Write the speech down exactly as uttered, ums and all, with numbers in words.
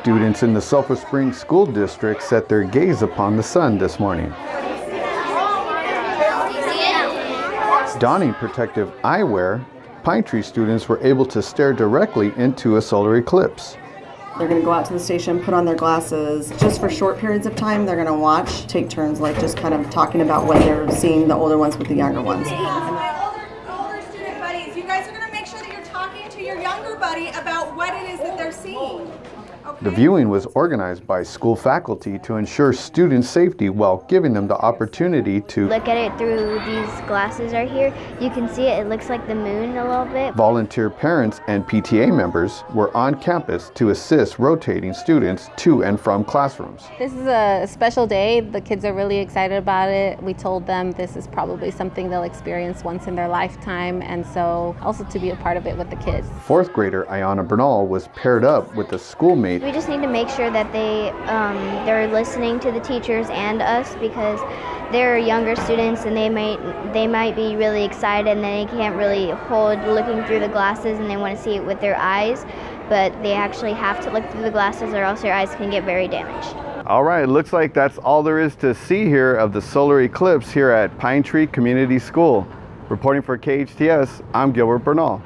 students in the Sulphur Springs School District set their gaze upon the sun this morning. Donning protective eyewear, Pine Tree students were able to stare directly into a solar eclipse. They're going to go out to the station, put on their glasses. Just for short periods of time, they're going to watch, take turns, like just kind of talking about what they're seeing, the older ones with the younger ones. About what it is that they're seeing. Okay? The viewing was organized by school faculty to ensure student safety while giving them the opportunity to look at it through these glasses right here. You can see it, it looks like the moon a little bit. Volunteer parents and P T A members were on campus to assist rotating students to and from classrooms. This is a special day. The kids are really excited about it. We told them this is probably something they'll experience once in their lifetime, and so also to be a part of it with the kids. Fourth grader Ayana Bernal was paired up with a schoolmate. We just need to make sure that they, um, they're listening to the teachers and us, because they're younger students and they might, they might be really excited and they can't really hold looking through the glasses and they want to see it with their eyes, but they actually have to look through the glasses or else their eyes can get very damaged. All right, it looks like that's all there is to see here of the solar eclipse here at Pinetree Community School. Reporting for K H T S, I'm Gilbert Bernal.